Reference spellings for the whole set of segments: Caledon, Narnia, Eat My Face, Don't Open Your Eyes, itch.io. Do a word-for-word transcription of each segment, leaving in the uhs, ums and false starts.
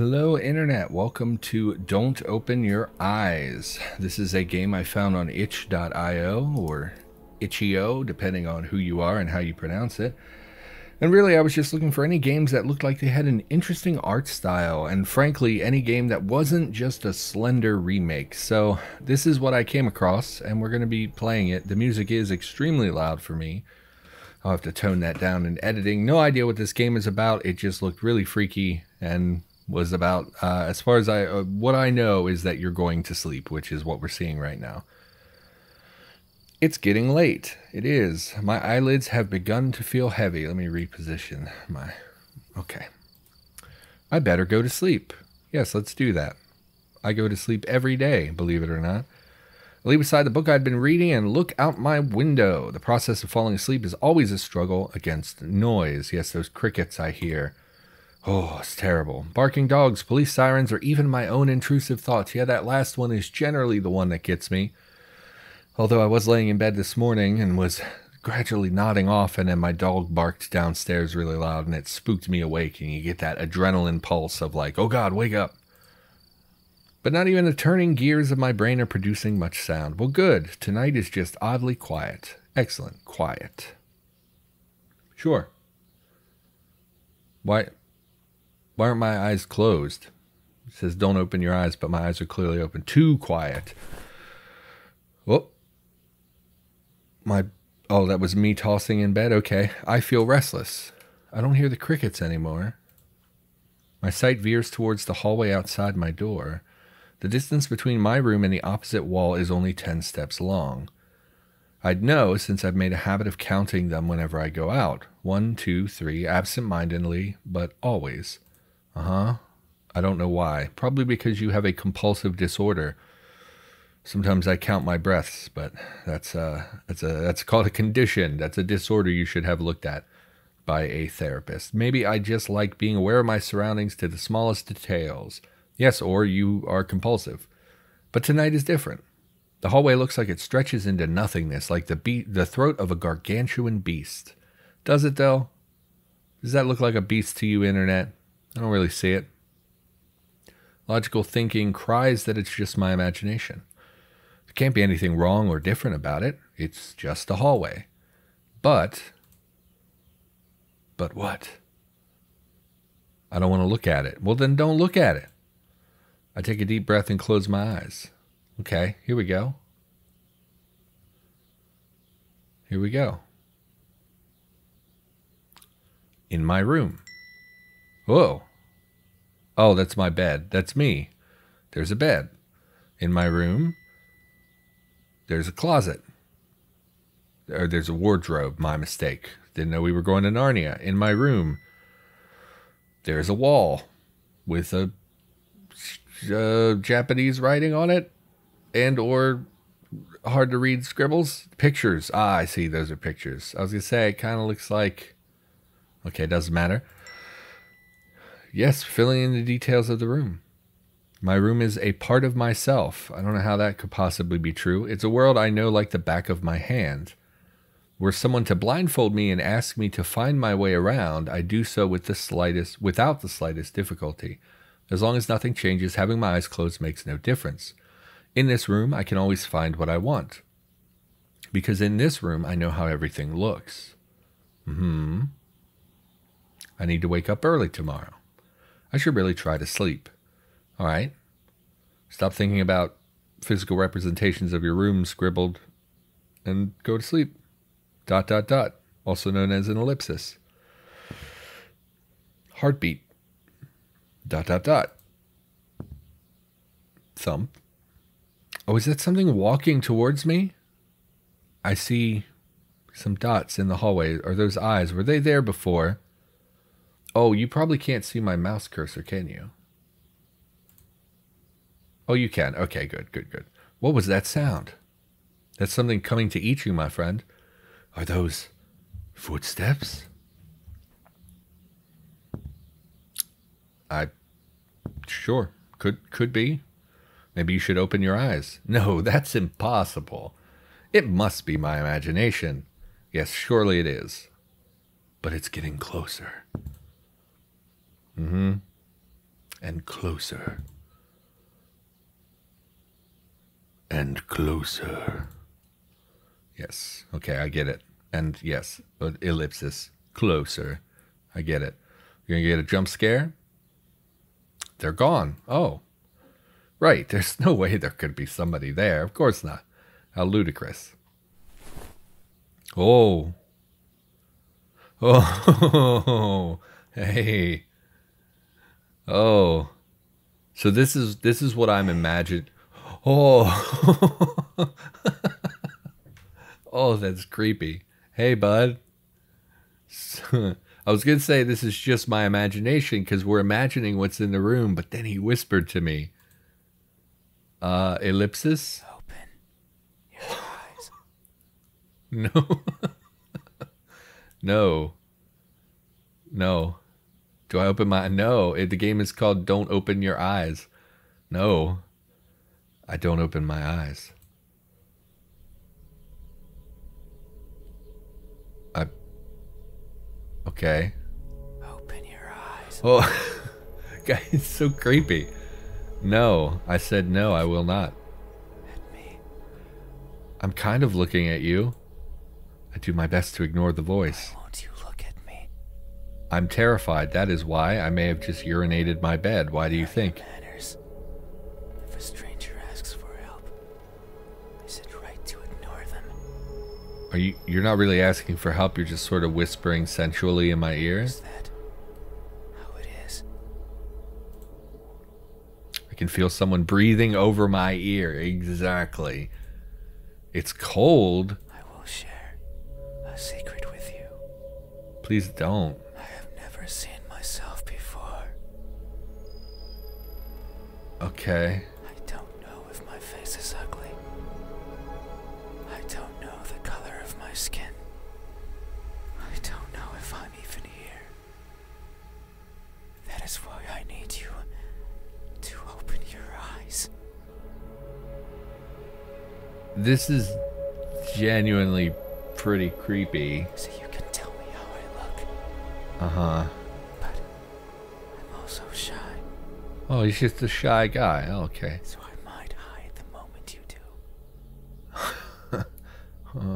Hello internet, welcome to Don't Open Your Eyes. This is a game I found on itch dot i o or itch dot i o, depending on who you are and how you pronounce it. And really, I was just looking for any games that looked like they had an interesting art style, and frankly, any game that wasn't just a slender remake. So this is what I came across, and we're going to be playing it. The music is extremely loud for me. I'll have to tone that down in editing. No idea what this game is about. It just looked really freaky and was about, uh, as far as I, uh, what I know is that you're going to sleep, which is what we're seeing right now. It's getting late. It is. My eyelids have begun to feel heavy. Let me reposition my, okay. I better go to sleep. Yes, let's do that. I go to sleep every day, believe it or not. I leave aside the book I'd been reading and look out my window. The process of falling asleep is always a struggle against noise. Yes, those crickets I hear. Oh, it's terrible. Barking dogs, police sirens, or even my own intrusive thoughts. Yeah, that last one is generally the one that gets me. Although I was laying in bed this morning and was gradually nodding off, and then my dog barked downstairs really loud and it spooked me awake, and you get that adrenaline pulse of like, oh God, wake up. But not even the turning gears of my brain are producing much sound. Well, good. Tonight is just oddly quiet. Excellent. Quiet. Sure. Why... Why aren't my eyes closed? It says don't open your eyes, but my eyes are clearly open. Too quiet. Oh. My, oh, that was me tossing in bed? Okay. I feel restless. I don't hear the crickets anymore. My sight veers towards the hallway outside my door. The distance between my room and the opposite wall is only ten steps long. I'd know since I've made a habit of counting them whenever I go out. One, two, three, absent-mindedly, but always. Uh-huh. I don't know why. Probably because you have a compulsive disorder. Sometimes I count my breaths, but that's uh that's a that's called a condition. That's a disorder you should have looked at by a therapist. Maybe I just like being aware of my surroundings to the smallest details. Yes, or you are compulsive. But tonight is different. The hallway looks like it stretches into nothingness, like the be the throat of a gargantuan beast. Does it though? Does that look like a beast to you, internet? I don't really see it. Logical thinking cries that it's just my imagination. There can't be anything wrong or different about it. It's just a hallway. But, but what? I don't want to look at it. Well, then don't look at it. I take a deep breath and close my eyes. Okay, here we go. Here we go. In my room. Whoa. Oh, that's my bed. That's me. There's a bed. In my room, there's a closet. Or there's a wardrobe. My mistake. Didn't know we were going to Narnia. In my room, there's a wall with a uh, Japanese writing on it and or hard to read scribbles. Pictures. Ah, I see. Those are pictures. I was going to say, it kind of looks like... Okay, it doesn't matter. Yes, filling in the details of the room. My room is a part of myself. I don't know how that could possibly be true. It's a world I know like the back of my hand. Were someone to blindfold me and ask me to find my way around, I do so with the slightest, without the slightest difficulty. As long as nothing changes, having my eyes closed makes no difference. In this room, I can always find what I want. Because in this room, I know how everything looks. Mm-hmm. I need to wake up early tomorrow. I should really try to sleep. All right. Stop thinking about physical representations of your room scribbled and go to sleep. Dot, dot, dot. Also known as an ellipsis. Heartbeat. Dot, dot, dot. Thump. Oh, is that something walking towards me? I see some dots in the hallway. Are those eyes? Were they there before? Oh, you probably can't see my mouse cursor, can you? Oh, you can. Okay, good, good, good. What was that sound? That's something coming to eat you, my friend. Are those footsteps? I... Sure. Could, could be. Maybe you should open your eyes. No, that's impossible. It must be my imagination. Yes, surely it is. But it's getting closer. Mm-hmm. and closer and closer. Yes, okay, I get it. And yes, but ellipsis, closer. I get it. You're gonna get a jump scare? They're gone. Oh, right. There's no way there could be somebody there. Of course not. How ludicrous. Oh. Oh. Hey. Oh. So this is this is what I'm imagining. Oh. Oh, that's creepy. Hey, bud. I was going to say this is just my imagination because we're imagining what's in the room, but then he whispered to me. Uh, ellipsis? Open your eyes. No. No. No. Do I open my... No. It, the game is called Don't Open Your Eyes. No. I don't open my eyes. I... Okay. Open your eyes. Oh. Guys, it's so creepy. No. I said no, I will not. At me. I'm kind of looking at you. I do my best to ignore the voice. Why won't you look at me? I'm terrified. That is why I may have just urinated my bed. Why do you think? Manners. If a stranger asks for help, is it right to ignore them? Are you? You're not really asking for help. You're just sort of whispering sensually in my ear. Is that how it is? I can feel someone breathing over my ear. Exactly. It's cold. Secret with you. Please don't. I have never seen myself before. Okay. I don't know if my face is ugly. I don't know the color of my skin. I don't know if I'm even here. That is why I need you to open your eyes. This is genuinely pretty creepy. So you can tell me how I look. Uh-huh. But I'm also shy. Oh, he's just a shy guy. Oh, okay. So I might hide the moment you do.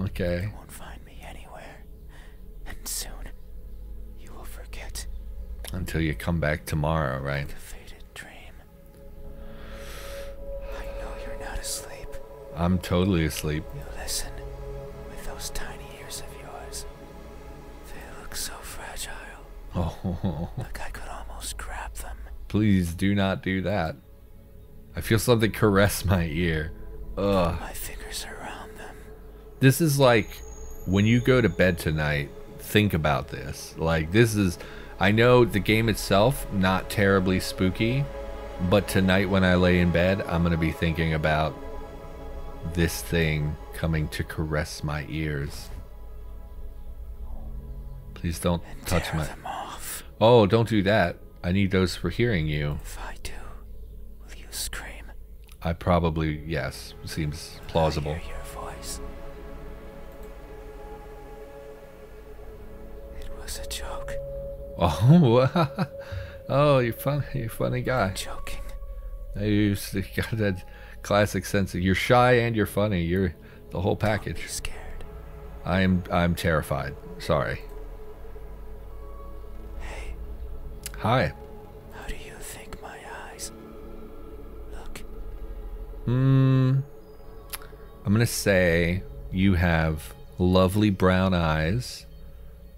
Okay. You won't find me anywhere. And soon you will forget. Until you come back tomorrow, right? Like a faded dream. I know you're not asleep. I'm totally asleep. You listen. Those tiny ears of yours, they look so fragile. Oh. Like I could almost grab them. Please do not do that. I feel something caress my ear. Ugh. Put my fingers around them. This is like when you go to bed tonight, think about this. Like this is, I know the game itself, not terribly spooky, but tonight when I lay in bed, I'm going to be thinking about this thing coming to caress my ears. Please don't and touch tear my them off. Oh, don't do that. I need those for hearing you. If I do, will you scream? I probably, yes, seems plausible. I hear your voice. It was a joke. Oh, oh, you're funny, you're a funny guy. I'm joking. You got that classic sense of you're shy and you're funny. You're the whole package. Don't be scared. I'm I'm terrified. Sorry. Hey. Hi. How do you think my eyes look? Hmm. I'm gonna say you have lovely brown eyes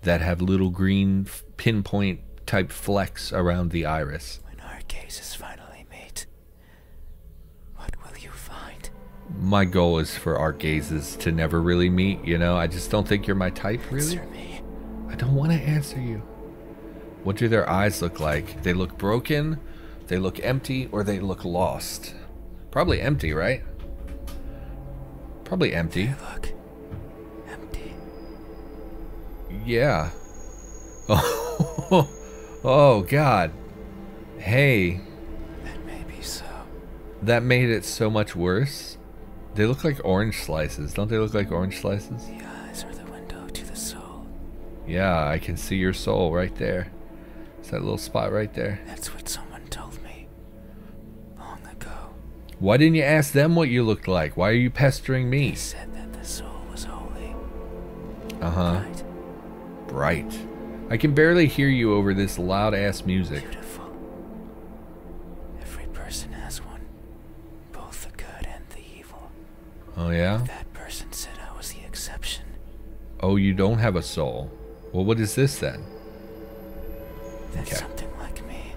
that have little green pinpoint type flecks around the iris. When our gaze is finally meet, what will you find? My goal is for our gazes to never really meet, you know? I just don't think you're my type, really. Answer me. I don't want to answer you. What do their eyes look like? They look broken, they look empty, or they look lost? Probably empty, right? Probably empty. They look empty. Yeah. Oh, oh God. Hey. That may be so. That made it so much worse. They look like orange slices. Don't they look like orange slices? The eyes are the window to the soul. Yeah, I can see your soul right there. It's that little spot right there. That's what someone told me. long ago. Why didn't you ask them what you looked like? Why are you pestering me? They said that the soul was holy. Uh-huh. Bright. Bright. I can barely hear you over this loud-ass music. Beautiful. Every person has one. Both the good and the evil. Oh, yeah? That person said I was the exception. Oh, you don't have a soul. Well, what is this, then? That's okay. Something like me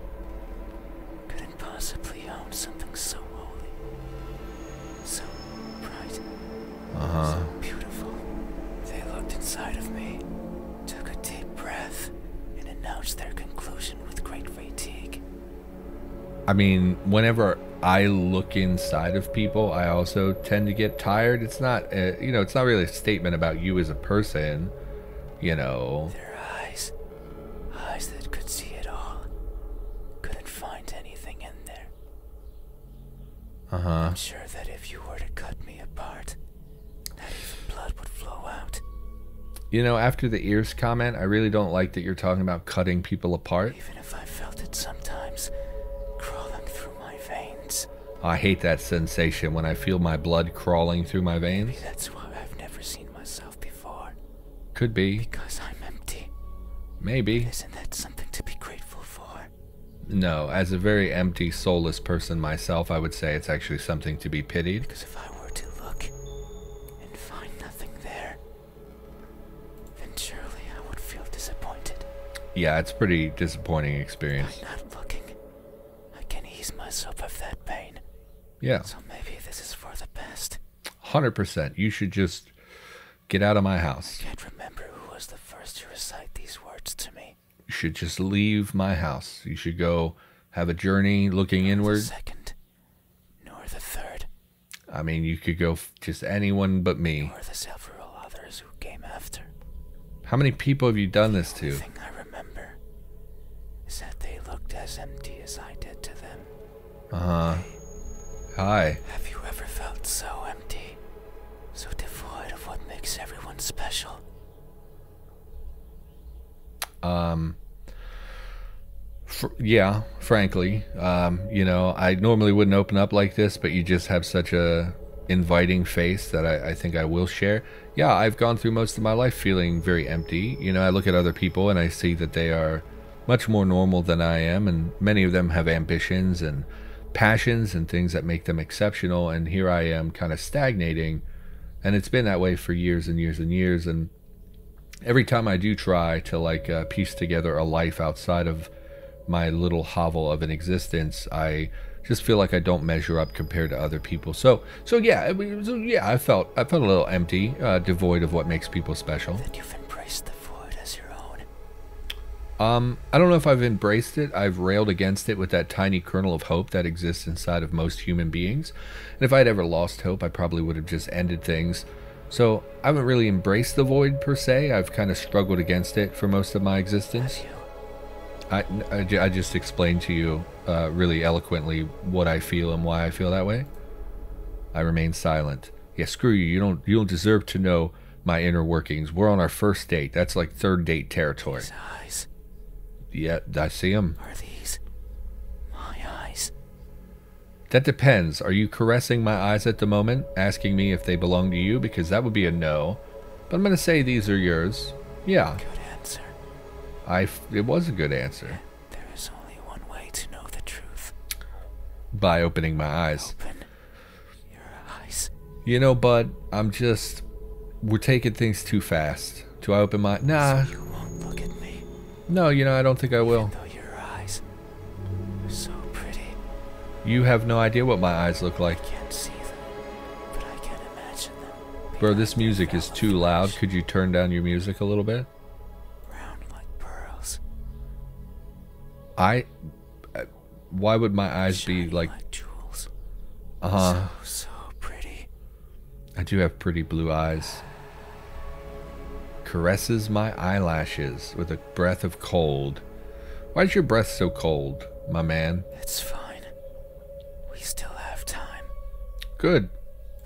couldn't possibly own something so holy, so bright, uh-huh. so beautiful. They looked inside of me, took a deep breath, and announced their conclusion with great fatigue. I mean, whenever I look inside of people, I also tend to get tired. It's not, a, you know, it's not really a statement about you as a person, you know. Their eyes, eyes that Uh-huh. I'm sure that if you were to cut me apart, that even blood would flow out. You know, after the ears comment, I really don't like that you're talking about cutting people apart. Even if I felt it sometimes, crawling through my veins. I hate that sensation when I feel my blood crawling through my veins. Maybe that's why I've never seen myself before. Could be. Because I'm empty. Maybe. But isn't that something to be grateful for? No, as a very empty, soulless person myself, I would say it's actually something to be pitied. Because if I were to look and find nothing there, then surely I would feel disappointed. Yeah, it's a pretty disappointing experience. By not looking, I can ease myself of that pain. Yeah. So maybe this is for the best. one hundred percent. You should just get out of my house. I can't remember who was the first to recite these words to me. You should just leave my house. You should go have a journey looking not inward. The second, nor the third. I mean, you could go f just anyone but me. Or the several others who came after. How many people have you done the this to? The thing I remember is that they looked as empty as I did to them. Uh-huh. Hi. Have you ever felt so empty? So devoid of what makes everyone special? Um, fr yeah, frankly, um, you know, I normally wouldn't open up like this, but you just have such a inviting face that I, I think I will share. Yeah, I've gone through most of my life feeling very empty. You know, I look at other people and I see that they are much more normal than I am. And many of them have ambitions and passions and things that make them exceptional. And here I am kind of stagnating. And it's been that way for years and years and years. And every time I do try to like uh, piece together a life outside of my little hovel of an existence, I just feel like I don't measure up compared to other people. So, so yeah, I mean, so yeah, I felt I felt a little empty, uh, devoid of what makes people special. That you've embraced the void as your own. Um, I don't know if I've embraced it. I've railed against it with that tiny kernel of hope that exists inside of most human beings. And if I'd ever lost hope, I probably would have just ended things. So, I haven't really embraced the void, per se. I've kind of struggled against it for most of my existence. I, I, I just explained to you uh, really eloquently what I feel and why I feel that way. I remain silent. Yeah, screw you. You don't, you don't deserve to know my inner workings. We're on our first date. That's like third date territory. His eyes. Yeah, I see them. Are these my eyes? That depends. Are you caressing my eyes at the moment, asking me if they belong to you? Because that would be a no. But I'm going to say these are yours. Yeah. Good answer. I f it was a good answer. There is only one way to know the truth. By opening my eyes. Open your eyes. You know, bud, I'm just... We're taking things too fast. Do I open my... Nah. So you won't look at me. No, you know, I don't think I will. Even though your eyes are so... You have no idea what my eyes look like. I can't see them, but I can imagine them. Bro, this music is too loud. Could you turn down your music a little bit? Round like pearls. I... Uh, why would my eyes be like... like jewels. Uh-huh. So, so pretty. I do have pretty blue eyes. Caresses my eyelashes with a breath of cold. Why is your breath so cold, my man? It's fine. We still have time. Good.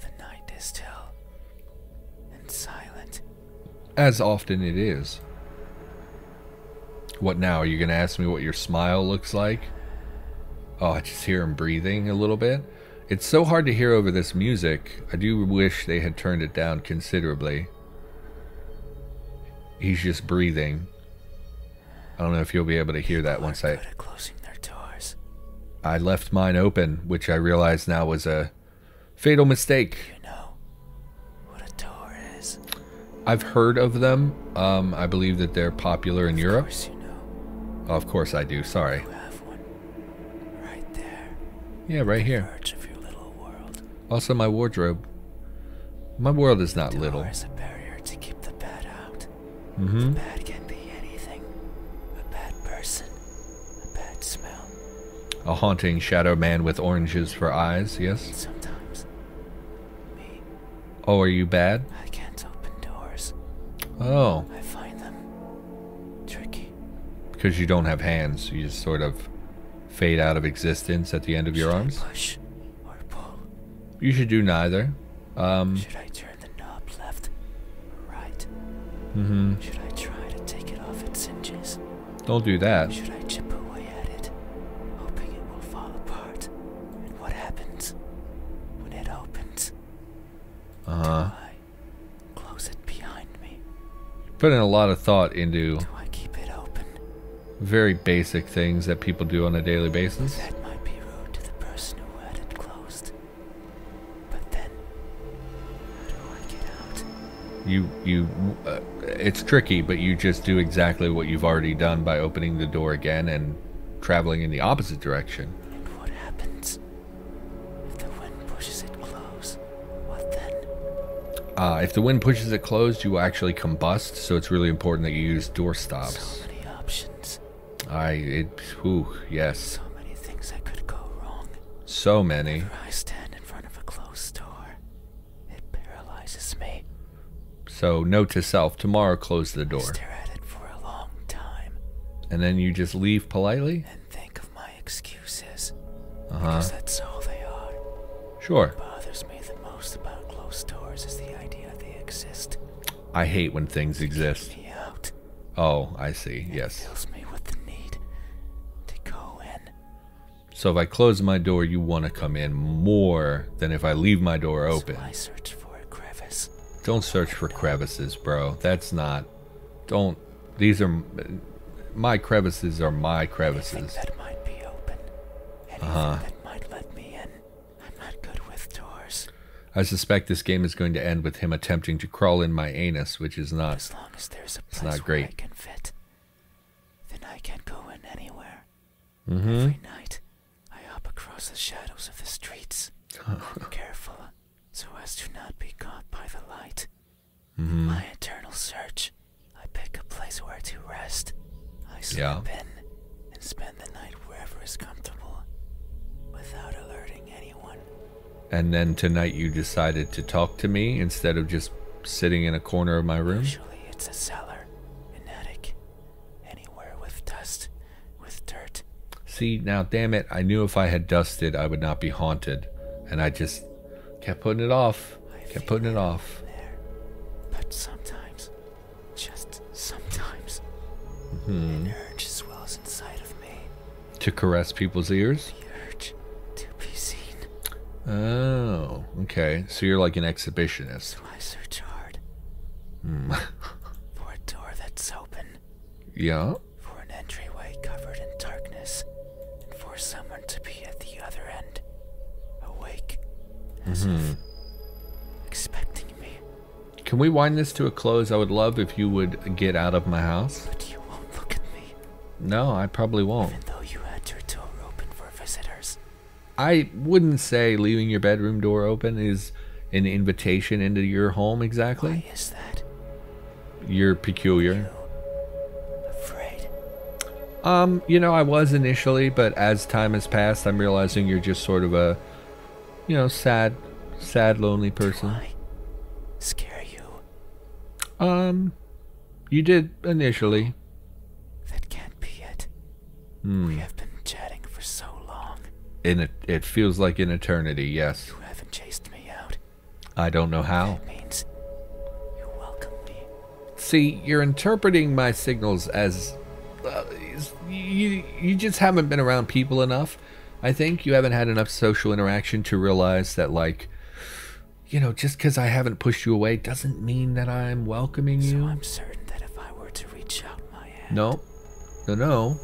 The night is still and silent. As often it is. What now? Are you going to ask me what your smile looks like? Oh, I just hear him breathing a little bit. It's so hard to hear over this music. I do wish they had turned it down considerably. He's just breathing. I don't know if you'll be able to hear that once I... closing their doors. I left mine open, which I realize now was a fatal mistake. You know what a door is. I've heard of them. Um, I believe that they're popular in Europe. Of course you know. Oh, of course I do. Sorry. You have one right there. Yeah, right here. The verge of your little world. Also, my wardrobe. My world is not little. The door is a barrier to keep the bad out. Mm-hmm. The bad can be anything. A bad person. A bad smell. A haunting shadow man with oranges for eyes. Yes. Sometimes. Oh, are you bad? I can't open doors. Oh. I find them tricky. Because you don't have hands, you just sort of fade out of existence at the end of your arms? Should I push or pull? You should do neither. Um, should I turn the knob left or right? Mm-hmm. Should I try to take it off its hinges? Don't do that. Should I chip away at it, hoping it will fall apart? And what happens when it opens? Uh-huh. Close it behind me. Putting a lot of thought into do I keep it open? Very basic things that people do on a daily basis. That might be rude to the person who had it closed. But then, how do I get out? You, you, uh, it's tricky, but you just do exactly what you've already done by opening the door again and traveling in the opposite direction. And what happens if the wind pushes it close? What then? Uh, if the wind pushes it closed, you will actually combust, so it's really important that you use door stops. So many options. I, it, ooh, yes. So many things that could go wrong. So many. Whenever I stand in front of a closed door, it paralyzes me. So, note to self, tomorrow close the door. I stare at it for a long time. And then you just leave politely? And think of my excuses. Uh-huh. Because that's all they are. Sure. What bothers me the most about closed doors is the idea they exist. I hate when things exist. Keep me out. Oh, I see. It yes. fills me with the need to go in. So if I close my door, you want to come in more than if I leave my door open. So I search for a crevice. Don't search for crevices, bro. That's not. Don't. These are my crevices. Are my crevices. Anything that might be open. Anything uh-huh. that might let me in. I'm not good with doors. I suspect this game is going to end with him attempting to crawl in my anus, which is not. As long as there's a place where I can fit, then I can go in anywhere. Mm-hmm. Every night, I hop across the shadows of the streets. I'm careful, so as to not be caught by the light. Mm-hmm. In my eternal search, I pick a place where to rest. I sleep yeah. in and spend the night wherever is comfortable, without alerting anyone. And then tonight you decided to talk to me instead of just sitting in a corner of my room? Usually it's a cellar, an attic, anywhere with dust, with dirt. See, now damn it, I knew if I had dusted I would not be haunted. And I just kept putting it off, I kept putting it off. There, but sometimes, just sometimes, mm-hmm. an urge swells inside of me. To caress people's ears? The urge to be seen. Oh, okay. So you're like an exhibitionist. So I search hard. Mm. For a door that's open. Yeah. For an entryway covered in darkness. And for someone to be at the other end. Awake. As mm-hmm. if expecting me. Can we wind this to a close? I would love if you would get out of my house. But you won't look at me. No, I probably won't. Even though you had your door open for visitors. I wouldn't say leaving your bedroom door open is an invitation into your home exactly. Why is that? You're peculiar. You afraid? Um, you know, I was initially, but as time has passed, I'm realizing you're just sort of a, you know, sad, sad, lonely person. Do I scare you? Um, you did initially. That can't be it. Hmm. We have been chatting for so long. In a, it feels like an eternity, yes. You haven't chased me out. I don't know how. That means you welcome me. See, you're interpreting my signals as... Uh, you, you just haven't been around people enough. I think you haven't had enough social interaction to realize that, like, you know, just because I haven't pushed you away doesn't mean that I'm welcoming you. So I'm certain that if I were to reach out my hand. No, no, no,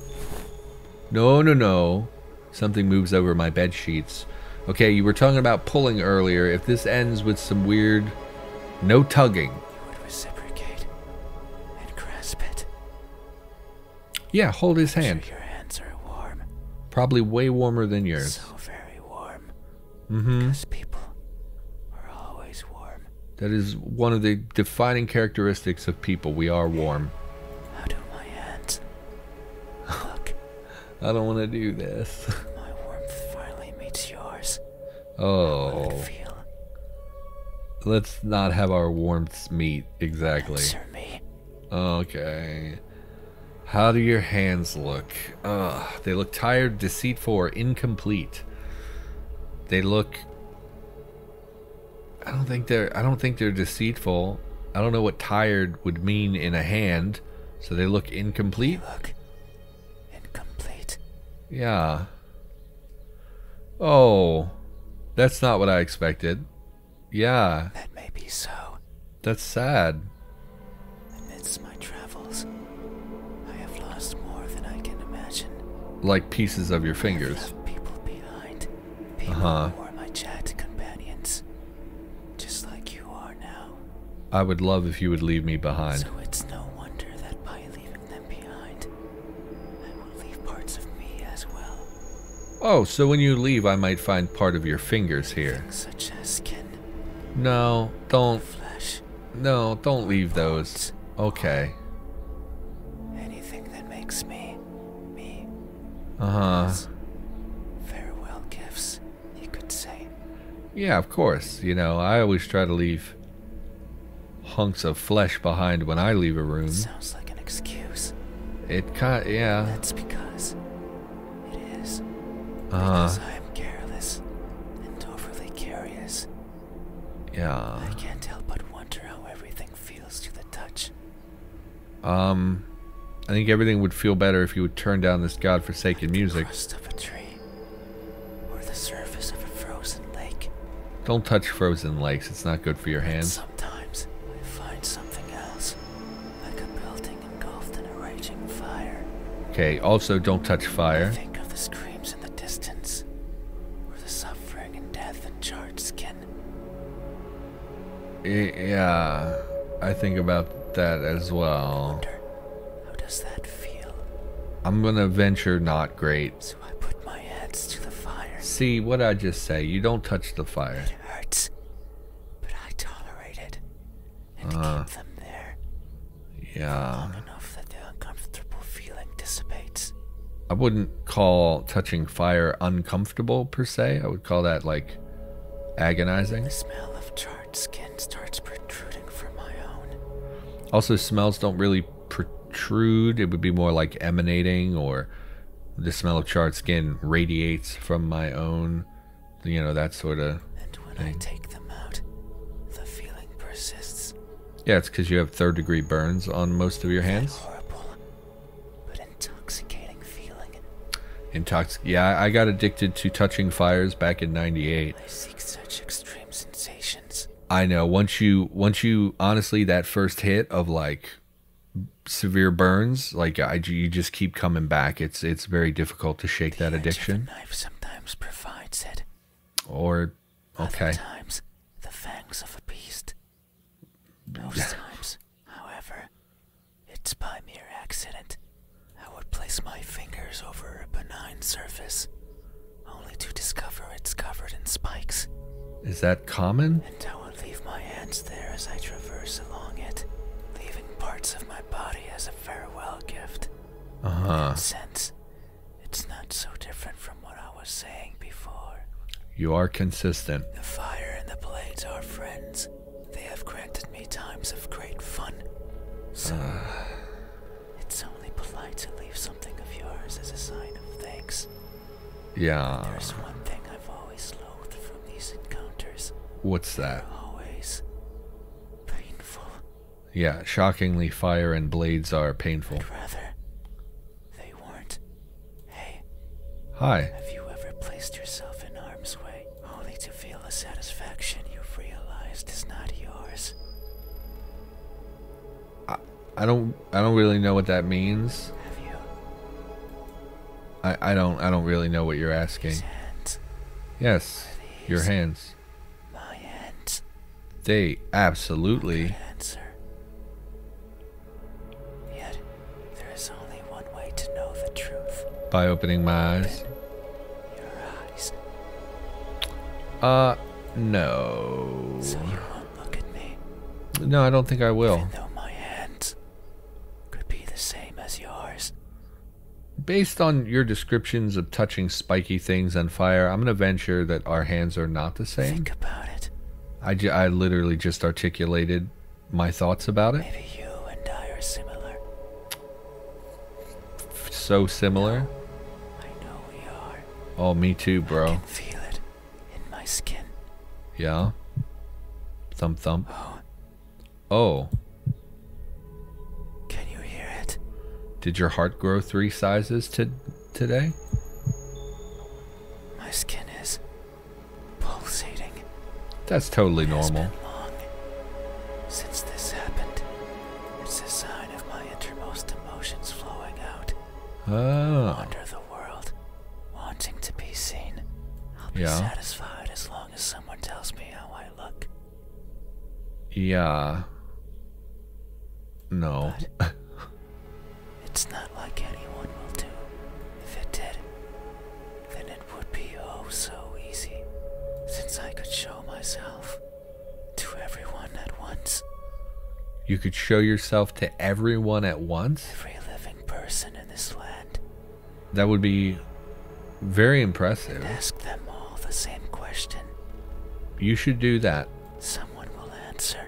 no, no, no. Something moves over my bed sheets. Okay, you were talking about pulling earlier. If this ends with some weird, no tugging. You would reciprocate and grasp it. Yeah, hold his hand. Sure, your hands are warm. Probably way warmer than yours. So very warm. Mm-hmm. Because people are always warm. That is one of the defining characteristics of people. We are warm. How do my hands look? I don't want to do this. My warmth finally meets yours. Oh. How would it feel? Let's not have our warmths meet exactly. Answer me. Okay. How do your hands look? Ugh, they look tired, deceitful, or incomplete. They look. I don't think they're. I don't think they're deceitful. I don't know what tired would mean in a hand, so they look incomplete. They look incomplete. Yeah. Oh, that's not what I expected. Yeah. That may be so. That's sad. Amidst my travels, I have lost more than I can imagine. Like pieces of your fingers. I have left people behind. People uh-huh. who are my chat companions. Just like you are now. I would love if you would leave me behind. So it's no wonder that by leaving them behind, I will leave parts of me as well. Oh, so when you leave, I might find part of your fingers here. Things such as skin. No, don't. Flesh. No, don't leave those. Okay. Anything that makes me, me. Uh-huh. Farewell gifts, you could say. Yeah, of course. You know, I always try to leave hunks of flesh behind when I leave a room. Sounds like an excuse. It kind of, yeah. That's because it is. Uh-huh. Because I am careless and overly curious. Yeah. I can't help but wonder how everything feels to the touch. Um, I think everything would feel better if you would turn down this godforsaken like music. The crust of a tree, or the surface of a frozen lake. Don't touch frozen lakes; it's not good for your hands. Sometimes I find something else, like a building engulfed in a raging fire. Okay. Also, don't touch fire. I think of the screams in the distance, or the suffering and death and charred skin. Yeah, I think about that as well. Wonder, how does that feel? I'm gonna venture not great. So I put my hands to the fire. See, what I just say, you don't touch the fire. It hurts, but I tolerate it and uh, keep them there. Yeah. Long enough that the uncomfortable feeling dissipates. I wouldn't call touching fire uncomfortable per se. I would call that like agonizing. The smell of charred skin starts protruding from my own. Also, smells don't really protrude. It would be more like emanating, or the smell of charred skin radiates from my own, you know, that sort of and when thing. I take them out, the feeling persists. Yeah, it's because you have third degree burns on most of your hands. That horrible but intoxicating feeling. Intox- yeah, I got addicted to touching fires back in ninety-eight. I seek such extreme sensations. I know, once you, once you, honestly, that first hit of, like, severe burns, like, I, you just keep coming back. It's, it's very difficult to shake that addiction. The edge of a knife sometimes provides it. Or, okay. Other times, the fangs of a beast. Most times, however, it's by mere accident. I would place my fingers over a benign surface, only to discover it's covered in spikes. Is that common? And I would leave my hands there as I traverse along it, leaving parts of my body as a farewell gift. Uh-huh. In a sense, it's not so different from what I was saying before. You are consistent. The fire and the blades are friends. They have granted me times of great fun. So, uh. it's only polite to leave something of yours as a sign of thanks. Yeah. There's one thing I've always loathed from these encounters. What's that? Always painful. Yeah, shockingly, fire and blades are painful. I'd rather they weren't. Hey. Hi. Have you ever played harm's way, only to feel the satisfaction you've realized is not yours. I, I don't I don't really know what that means. Have you? I I don't I don't really know what you're asking. These hands. Yes, your hands. My hands. They absolutely. By opening my eyes. Your eyes. Uh, no. So you won't look at me? No, I don't think I will. Even though my hands could be the same as yours. Based on your descriptions of touching spiky things on fire, I'm going to venture that our hands are not the same. Think about it. I, j I literally just articulated my thoughts about it. Maybe you and I are similar. So similar. No. Oh, me too, bro. I can feel it in my skin. Yeah. Thump thump. Oh. Oh. Can you hear it? Did your heart grow three sizes to today? My skin is pulsating. That's totally normal. It's been long since this happened. It's a sign of my innermost emotions flowing out. Oh. Yeah. Satisfied as long as someone tells me how I look. Yeah. No. But it's not like anyone will do. If it did, then it would be oh so easy, since I could show myself to everyone at once. You could show yourself to everyone at once? Every living person in this land. That would be very impressive. And ask them all the same question. You should do that. Someone will answer.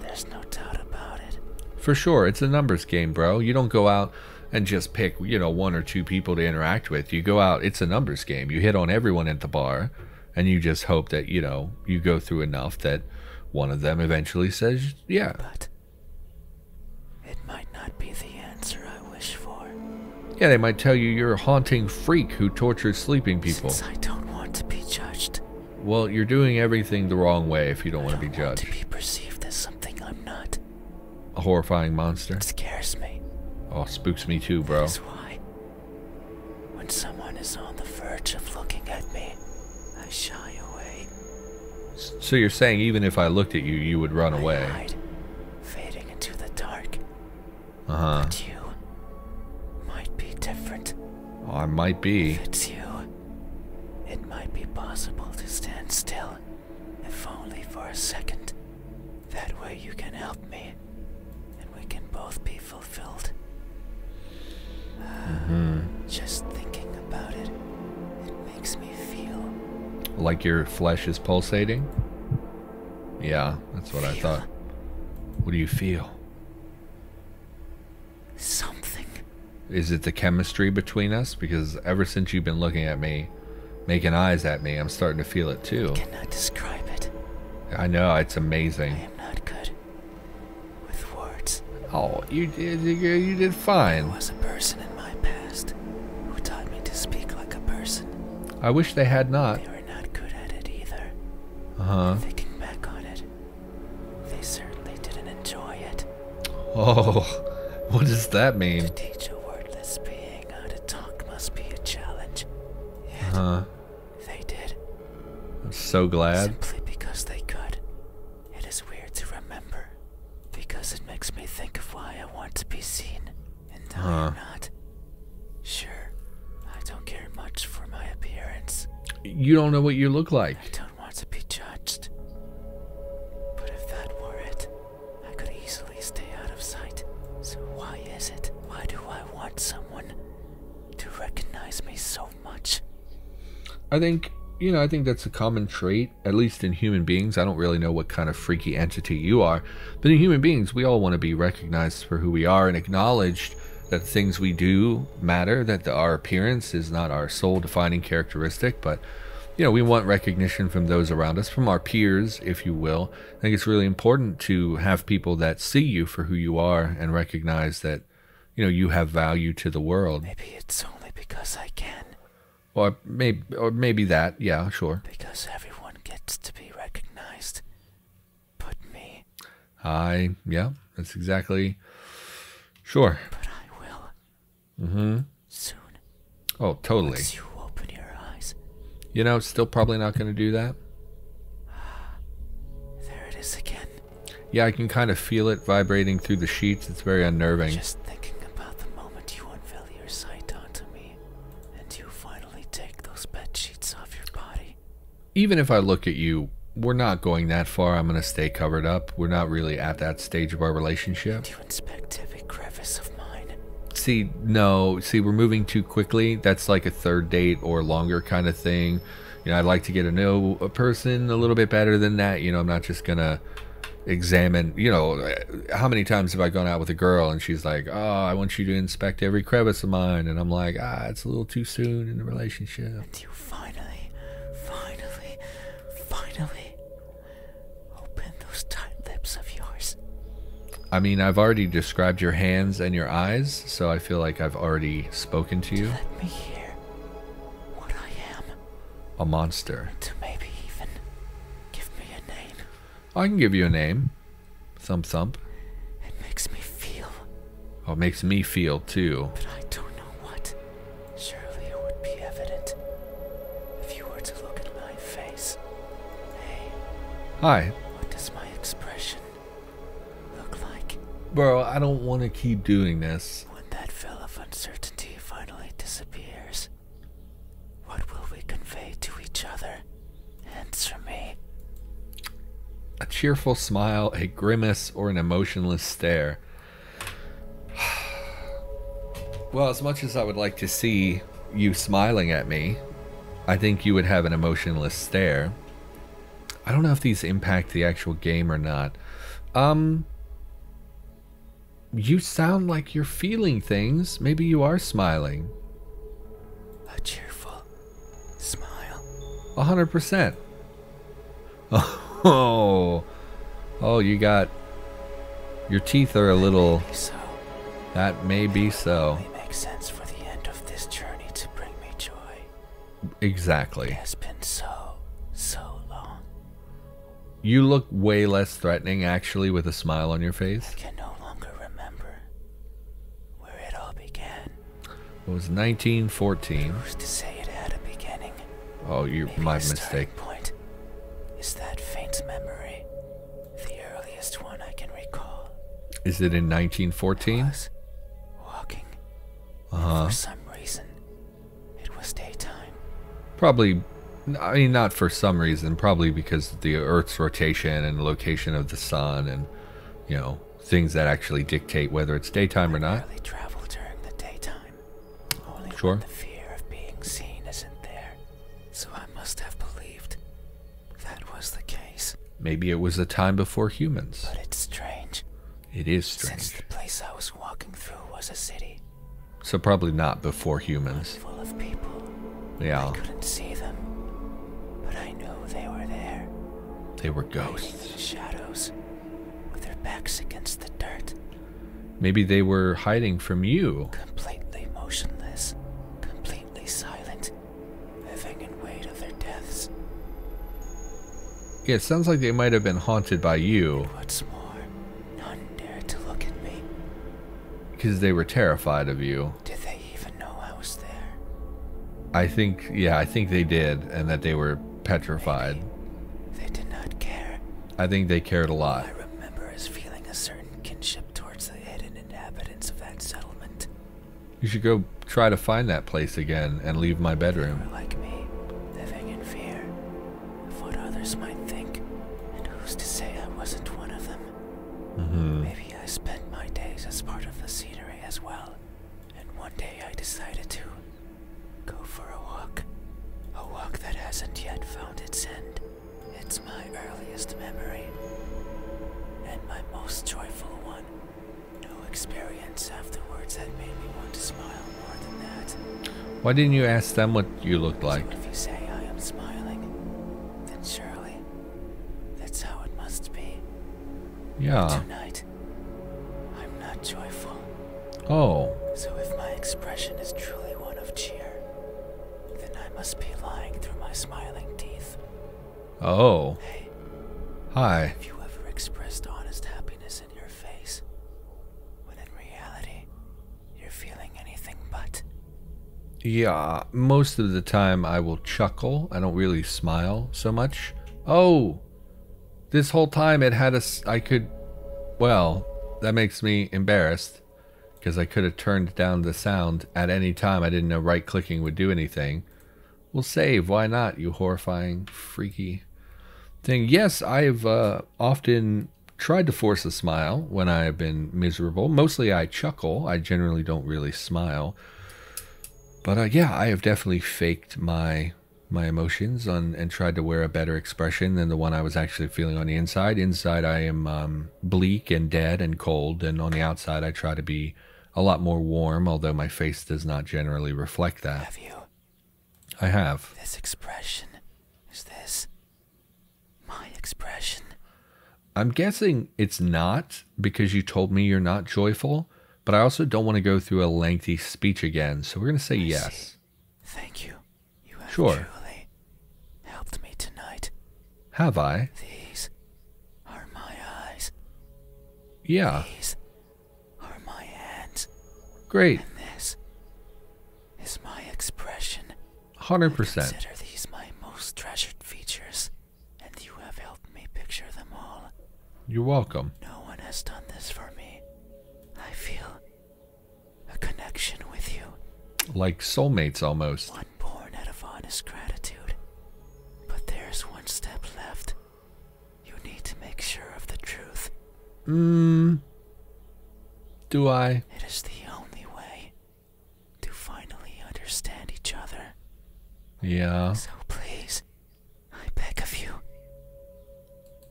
There's no doubt about it. For sure, it's a numbers game, bro. You don't go out and just pick, you know, one or two people to interact with. You go out, it's a numbers game. You hit on everyone at the bar, and you just hope that, you know, you go through enough that one of them eventually says, yeah. But it might not be the answer I wish for. Yeah, they might tell you you're a haunting freak who tortures sleeping people. Since I don't to be judged. Well, you're doing everything the wrong way if you don't, don't want to be judged. Want to be perceived as something I'm not. A horrifying monster. It scares me. Oh, spooks me too, bro. That's why, when someone is on the verge of looking at me, I shy away. So you're saying even if I looked at you, you would run I away? Hide, fading into the dark. Uh huh. But you might be different. Oh, I might be. If it's you. It might be possible to stand still, if only for a second. That way you can help me, and we can both be fulfilled. Uh, mm-hmm. Just thinking about it, it makes me feel... Like your flesh is pulsating? Yeah, that's what feel. I thought. What do you feel? Something. Is it the chemistry between us? Because ever since you've been looking at me, making eyes at me, I'm starting to feel it too. I cannot describe it. I know, it's amazing. I am not good with words. Oh, you did, you did fine. There was a person in my past who taught me to speak like a person. I wish they had not. They were not good at it either. Uh-huh. Thinking back on it, they certainly didn't enjoy it. Oh, what does that mean? To teach a wordless being how to talk must be a challenge. Uh-huh. I'm so glad. Simply because they could. It is weird to remember, because it makes me think of why I want to be seen, and huh. I'm not. Sure, I don't care much for my appearance. You don't know what you look like. I don't want to be judged. But if that were it, I could easily stay out of sight. So why is it? Why do I want someone to recognize me so much? I think... You know, I think that's a common trait, at least in human beings. I don't really know what kind of freaky entity you are, but in human beings, we all want to be recognized for who we are and acknowledged that things we do matter, that the, our appearance is not our soul-defining characteristic, but, you know, we want recognition from those around us, from our peers, if you will. I think it's really important to have people that see you for who you are and recognize that, you know, you have value to the world. Maybe it's only because I can. Or maybe, or maybe that. Yeah, sure. Because everyone gets to be recognized, but me. I, yeah, that's exactly. Sure. But I will. Mm-hmm. Soon. Oh, totally. Once you open your eyes. You know, still probably not going to do that. There it is again. Yeah, I can kind of feel it vibrating through the sheets. It's very unnerving. Just thinking about the moment you unveil your sight onto me, and you finally take those bed sheets off your body. Even if I look at you, we're not going that far. I'm going to stay covered up. We're not really at that stage of our relationship. And you inspect every crevice of mine. See, no. See, we're moving too quickly. That's like a third date or longer kind of thing. You know, I'd like to get to know a person a little bit better than that. You know, I'm not just going to examine, you know, how many times have I gone out with a girl and she's like, oh, I want you to inspect every crevice of mine. And I'm like, ah, it's a little too soon in the relationship. And you finally, finally, finally. I mean, I've already described your hands and your eyes, so I feel like I've already spoken to you. Let me hear what I am. A monster. To maybe even give me a name. I can give you a name. Thump thump. It makes me feel. Oh, it makes me feel too. But I don't know what. Surely it would be evident if you were to look at my face. Hey. Hi. What does my expression? Bro, I don't want to keep doing this. When that veil of uncertainty finally disappears, what will we convey to each other? Answer me. A cheerful smile, a grimace, or an emotionless stare. Well, as much as I would like to see you smiling at me, I think you would have an emotionless stare. I don't know if these impact the actual game or not. Um... You sound like you're feeling things. Maybe you are smiling. A cheerful smile. A hundred percent. Oh, oh, you got your teeth are a little. That may be so. That may be so. It only makes sense for the end of this journey to bring me joy. Exactly. It has been so, so long. You look way less threatening, actually, with a smile on your face. I can no longer. It was nineteen fourteen. Who's to say it had a beginning? Oh, you're Maybe my mistake. Point is that faint memory, the earliest one I can recall. Is it in nineteen fourteen? I was walking. Uh-huh. For some reason, it was daytime. Probably, I mean, not for some reason. Probably because of the Earth's rotation and location of the sun, and you know things that actually dictate whether it's daytime I or not. Sure. The fear of being seen isn't there, so I must have believed that was the case. Maybe it was a time before humans. But it's strange. It is strange. Since the place I was walking through was a city. So probably not before humans. Full of people. Yeah. I couldn't see them, but I knew they were there. They were ghosts. In the shadows, with their backs against the dirt. Maybe they were hiding from you. Completely motionless. Silent, living in wait of their deaths. Yeah, it sounds like they might have been haunted by you. And what's more, none dared to look at me. Because they were terrified of you. Did they even know I was there? I think, yeah, I think they did, and that they were petrified. Maybe they did not care. I think they cared a lot. I remember as feeling a certain kinship towards the hidden inhabitants of that settlement. You should go try to find that place again and leave my bedroom. They were like me, living in fear of what others might think, and who's to say I wasn't one of them. Mm-hmm. Maybe I spent my days as part of the scenery as well, and one day I decided to go for a walk. A walk that hasn't yet found its end. It's my earliest memory, and my most joyful one. No experience afterwards that made me want to smile more than that. Why didn't you ask them what you looked like? So if you say I am smiling, then surely that's how it must be. Yeah. But tonight, I'm not joyful. Oh. So if my expression is truly one of cheer, then I must be lying through my smiling teeth. Oh. Hey. Hi. Have you ever expressed honest happiness in your face, when in reality, you're feeling anything but? Yeah, most of the time I will chuckle. I don't really smile so much. Oh, this whole time it had a... I could... Well, that makes me embarrassed, because I could have turned down the sound at any time. I didn't know right-clicking would do anything. We'll save. Why not, you horrifying, freaky thing? Yes, I've uh, often tried to force a smile when I have been miserable. Mostly I chuckle. I generally don't really smile. But uh, yeah, I have definitely faked my my emotions on, and tried to wear a better expression than the one I was actually feeling on the inside. Inside, I am um, bleak and dead and cold, and on the outside, I try to be a lot more warm, although my face does not generally reflect that. Have you? I have. This expression, is this my expression? I'm guessing it's not, because you told me you're not joyful, but I also don't want to go through a lengthy speech again, so we're going to say I yes. See. Thank you. Sure. Truly helped me tonight. Have I? These are my eyes. Yeah. These are my hands. Great. And this is my expression. Hundred percent. Consider these my most treasured features, and you have helped me picture them all. You're welcome. No one has done this for me. I feel a connection with you. Like soulmates almost. One gratitude, but there's one step left. You need to make sure of the truth. Mm. Do I? It is the only way to finally understand each other. Yeah. So please, I beg of you.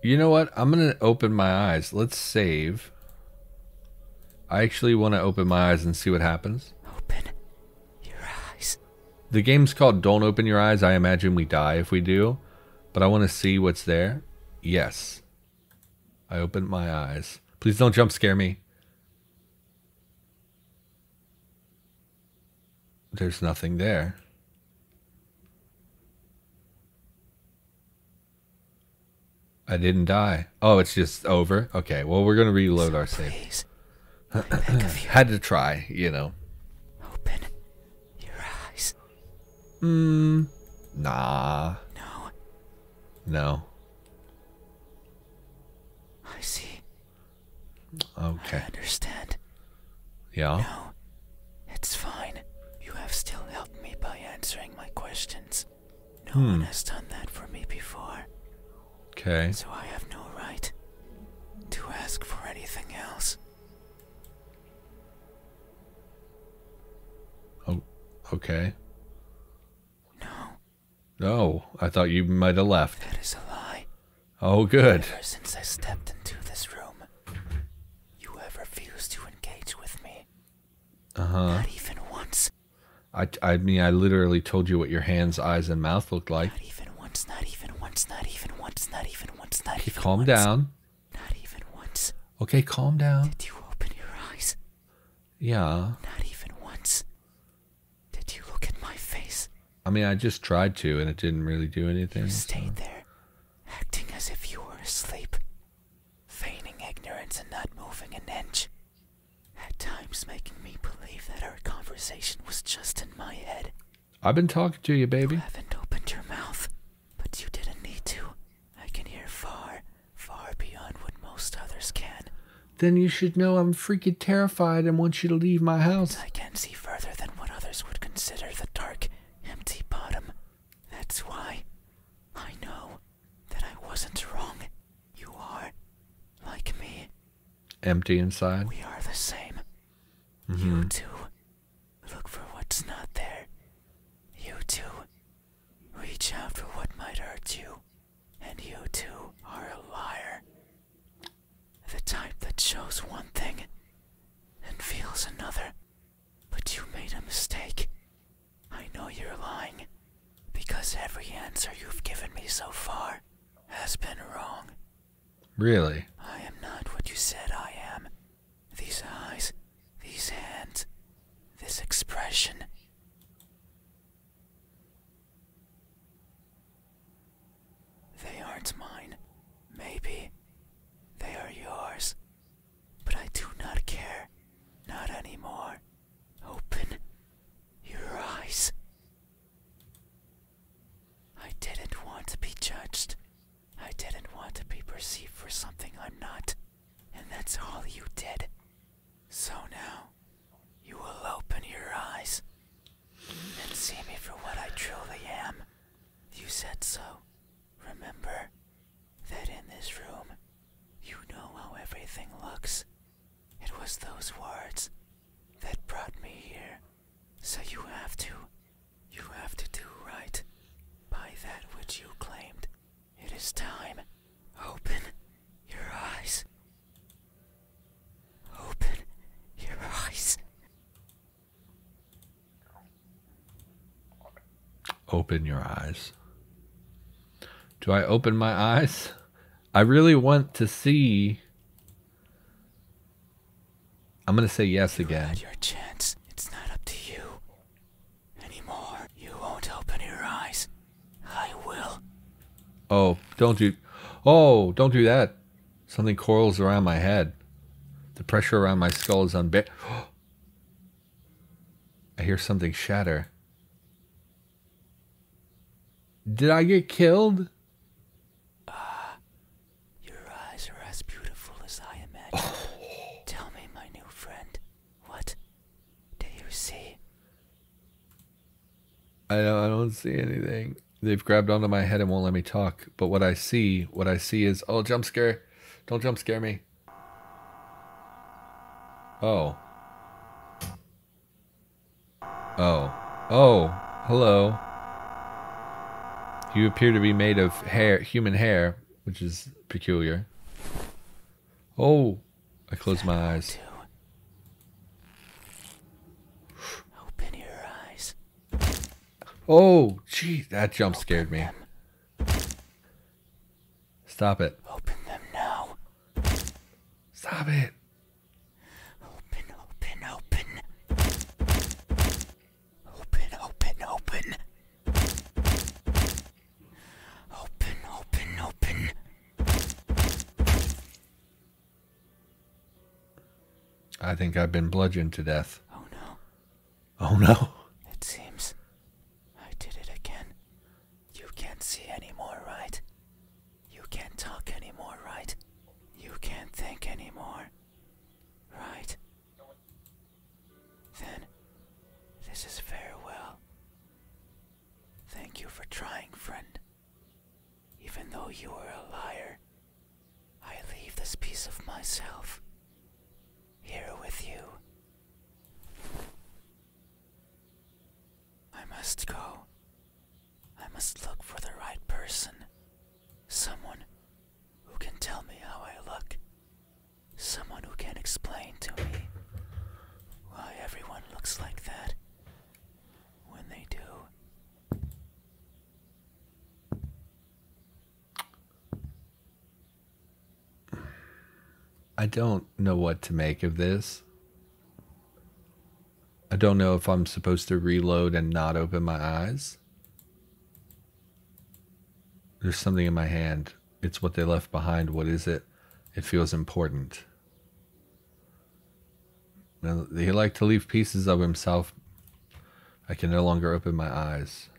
You know what? I'm gonna open my eyes. Let's save. I actually want to open my eyes and see what happens. The game's called Don't Open Your Eyes. I imagine we die if we do, but I want to see what's there. Yes. I opened my eyes. Please don't jump scare me. There's nothing there. I didn't die. Oh, it's just over? Okay, well, we're going to reload so our save. Had to try, you know. Mm, nah. No. No. I see. Okay. I understand. Yeah. No, it's fine. You have still helped me by answering my questions. No hmm. one has done that for me before. Okay. So I have no right to ask for anything else. Oh, okay. Oh, I thought you might have left. That is a lie. Oh, good. Ever since I stepped into this room, you have refused to engage with me. Uh-huh. Not even once. I, I mean, I literally told you what your hands, eyes, and mouth looked like. Not even once, not even once, not even once, not even once, not okay, even calm once. Calm down. Not even once. Okay, calm down. Did you open your eyes? Yeah. Not even once. Did you look at my face? I mean, I just tried to, and it didn't really do anything. You stayed so. there, acting as if you were asleep, feigning ignorance and not moving an inch. At times making me believe that our conversation was just in my head. I've been talking to you, baby. You haven't opened your mouth, but you didn't need to. I can hear far, far beyond what most others can. Then you should know I'm freaking terrified and want you to leave my house. And I can see further than what others would consider the dark, empty bottom. That's why I know that I wasn't wrong. You are like me. Empty inside? We are the same. Mm-hmm. You too. Look for what's not there. You too. Reach out for what might hurt you. And you too are a liar. The type that shows one thing and feels another. But you made a mistake. I know you're lying, because every answer you've given me so far has been wrong. Really? I am not what you said I am. These eyes, these hands, this expression. aren't mine. Maybe they are yours, but I do not care. Not anymore. Open your eyes. I didn't want to be judged. I didn't want to be perceived for something I'm not. And that's all you did. So now, you will open your eyes and see me for what I truly am. You said so. Remember that in this room, you know how everything looks. It was those words that brought me here. So you have to, you have to do right by that which you claimed. It is time. Open your eyes. Open your eyes. Open your eyes. Do I open my eyes? I really want to see. I'm going to say yes again. You had your chance. It's not up to you anymore. You won't open your eyes. I will. Oh, don't do. Oh, don't do that. Something coils around my head. The pressure around my skull is unbearable. I hear something shatter. Did I get killed? Ah, uh, your eyes are as beautiful as I imagined. Tell me, my new friend, what do you see? I don't, I don't see anything. They've grabbed onto my head and won't let me talk. But what I see, what I see is... Oh, jump scare. Don't jump scare me. Oh. Oh. Oh. Hello. You appear to be made of hair, human hair, which is peculiar. Oh, I closed my eyes. Open your eyes. Oh, geez, that jump scared me. Stop it. Open them now. Stop it. Open, open, open. Open, open, open. Open. I think I've been bludgeoned to death. Oh no. Oh no. It seems I did it again. You can't see anymore, right? You can't talk anymore, right? You can't think anymore, right? Then this is farewell. Thank you for trying, friend. Even though you are a liar, I leave this piece of myself here with you. I must go. I must look for the right person. Someone who can tell me how I look. Someone who can explain to me why everyone looks like that when they do. I don't know what to make of this. I don't know if I'm supposed to reload and not open my eyes. There's something in my hand. It's what they left behind. What is it? It feels important. Now, he liked to leave pieces of himself. I can no longer open my eyes.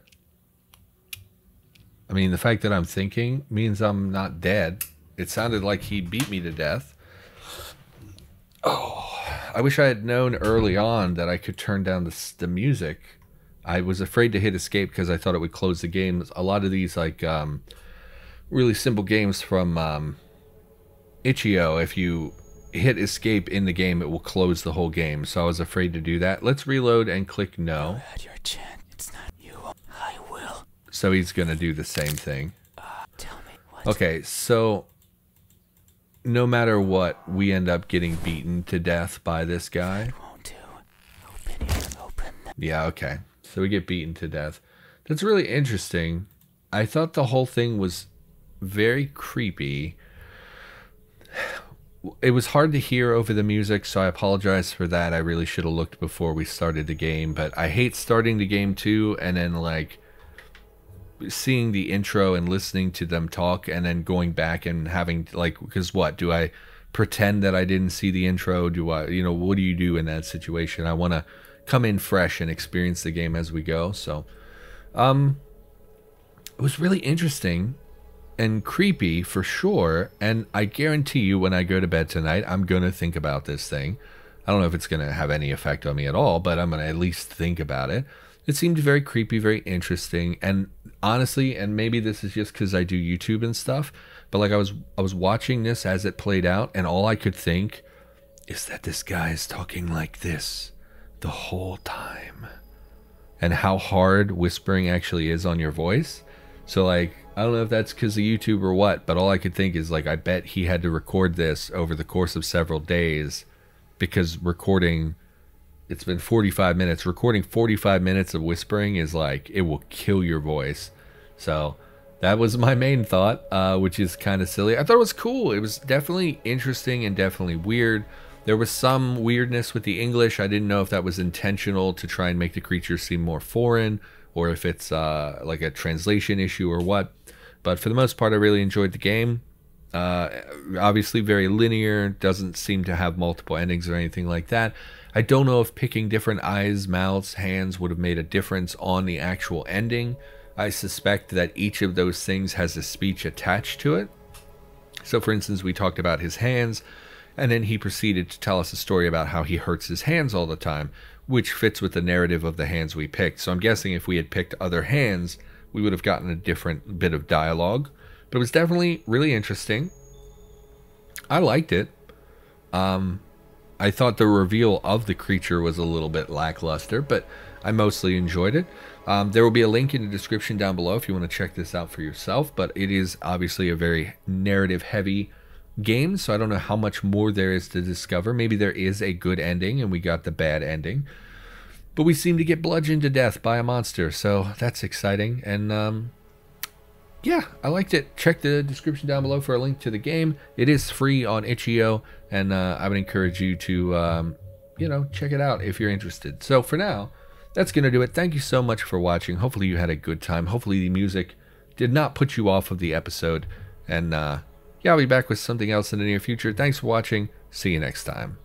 I mean, the fact that I'm thinking means I'm not dead. It sounded like he beat me to death. Oh, I wish I had known early on that I could turn down the, the music. I was afraid to hit escape because I thought it would close the game. A lot of these like um, really simple games from um, itch dot i o, if you hit escape in the game, it will close the whole game. So I was afraid to do that. Let's reload and click no. You had your chance. It's not you. I will. So he's going to do the same thing. Uh, tell me what. Okay, so... No matter what, we end up getting beaten to death by this guy. Won't do. Open your, open yeah, okay. So we get beaten to death. That's really interesting. I thought the whole thing was very creepy. It was hard to hear over the music, so I apologize for that. I really should have looked before we started the game, but I hate starting the game too, and then like seeing the intro and listening to them talk and then going back and having, like, because what do I pretend that I didn't see the intro? Do I, you know, what do you do in that situation? I want to come in fresh and experience the game as we go. So um, it was really interesting and creepy for sure. And I guarantee you when I go to bed tonight, I'm going to think about this thing. I don't know if it's going to have any effect on me at all, but I'm going to at least think about it. It seemed very creepy, very interesting. And honestly, and maybe this is just because I do YouTube and stuff, but like I was, I was watching this as it played out, and all I could think is that this guy is talking like this the whole time, and how hard whispering actually is on your voice. So like, I don't know if that's because of YouTube or what, but all I could think is like, I bet he had to record this over the course of several days, because recording, it's been forty-five minutes. Recording forty-five minutes of whispering is like, it will kill your voice. So that was my main thought, uh, which is kind of silly. I thought it was cool. It was definitely interesting and definitely weird. There was some weirdness with the English. I didn't know if that was intentional to try and make the creature seem more foreign, or if it's uh, like a translation issue or what. But for the most part, I really enjoyed the game. Uh, obviously very linear, doesn't seem to have multiple endings or anything like that. I don't know if picking different eyes, mouths, hands would have made a difference on the actual ending. I suspect that each of those things has a speech attached to it. So for instance, we talked about his hands, and then he proceeded to tell us a story about how he hurts his hands all the time, which fits with the narrative of the hands we picked. So I'm guessing if we had picked other hands, we would have gotten a different bit of dialogue. But it was definitely really interesting. I liked it. Um, I thought the reveal of the creature was a little bit lackluster, but I mostly enjoyed it. Um, there will be a link in the description down below if you want to check this out for yourself. But it is obviously a very narrative-heavy game, so I don't know how much more there is to discover. Maybe there is a good ending, and we got the bad ending. But we seem to get bludgeoned to death by a monster, so that's exciting. And... Um, yeah, I liked it. Check the description down below for a link to the game. It is free on itch dot i o, and uh, I would encourage you to, um, you know, check it out if you're interested. So for now, that's going to do it. Thank you so much for watching. Hopefully you had a good time. Hopefully the music did not put you off of the episode. And uh, yeah, I'll be back with something else in the near future. Thanks for watching. See you next time.